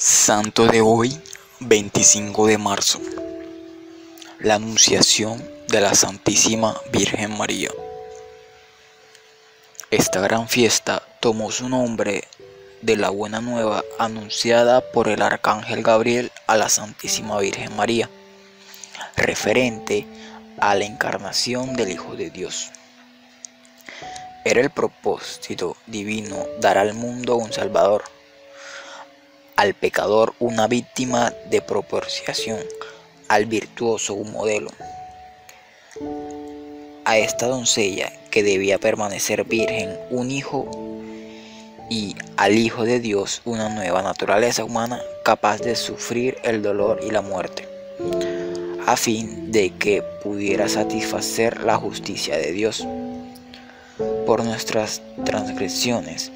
Santo de hoy, 25 de marzo. La Anunciación de la Santísima Virgen María. Esta gran fiesta tomó su nombre de la buena nueva anunciada por el Arcángel Gabriel a la Santísima Virgen María, referente a la encarnación del Hijo de Dios. Era el propósito divino dar al mundo un Salvador, al pecador una víctima de propiciación, al virtuoso un modelo. A esta doncella que debía permanecer virgen un hijo y al Hijo de Dios una nueva naturaleza humana capaz de sufrir el dolor y la muerte, a fin de que pudiera satisfacer la justicia de Dios. Por nuestras transgresiones,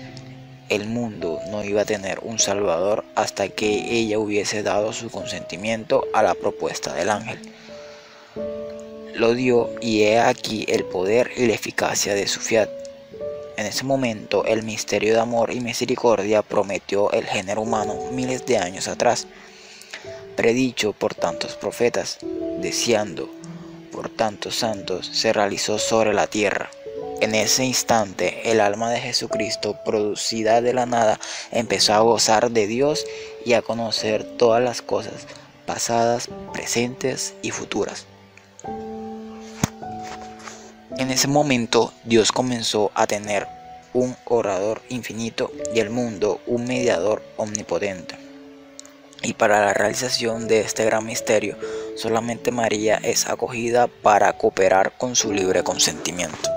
el mundo no iba a tener un Salvador hasta que ella hubiese dado su consentimiento a la propuesta del ángel. Lo dio, y he aquí el poder y la eficacia de su fiat. En ese momento, el misterio de amor y misericordia prometió el género humano miles de años atrás, predicho por tantos profetas, deseando por tantos santos, se realizó sobre la tierra. En ese instante, el alma de Jesucristo, producida de la nada, empezó a gozar de Dios y a conocer todas las cosas, pasadas, presentes y futuras. En ese momento, Dios comenzó a tener un orador infinito y el mundo un mediador omnipotente. Y para la realización de este gran misterio, solamente María es acogida para cooperar con su libre consentimiento.